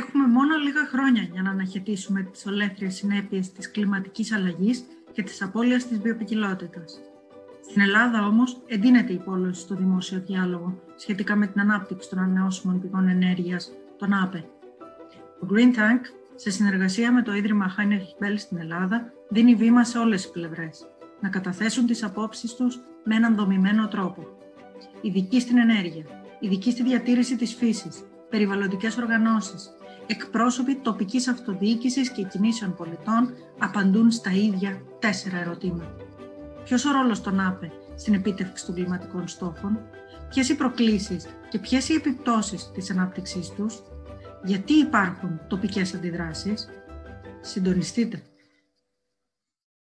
έχουμε μόνο λίγα χρόνια για να αναχαιτήσουμε τις ολέθριες συνέπειες της κλιματικής αλλαγής και της απώλειας της βιοποικιλότητας. Στην Ελλάδα όμως εντείνεται η πόλωση στο δημόσιο διάλογο σχετικά με την ανάπτυξη των ανανεώσιμων πηγών ενέργειας, τον ΑΠΕ. Το Green Tank, σε συνεργασία με το Ίδρυμα Heinrich Böll στην Ελλάδα, δίνει βήμα σε όλες τις πλευρές να καταθέσουν τις απόψεις τους με έναν δομημένο τρόπο. Ειδικοί στην ενέργεια, ειδικοί στη διατήρηση της φύσης, περιβαλλοντικές οργανώσεις, εκπρόσωποι τοπικής αυτοδιοίκησης και κινήσεων πολιτών απαντούν στα ίδια 4 ερωτήματα. Ποιος ο ρόλος των ΑΠΕ στην επίτευξη των κλιματικών στόχων, ποιες οι προκλήσεις και ποιες οι επιπτώσεις της ανάπτυξής τους, γιατί υπάρχουν τοπικές αντιδράσεις. Συντονιστείτε.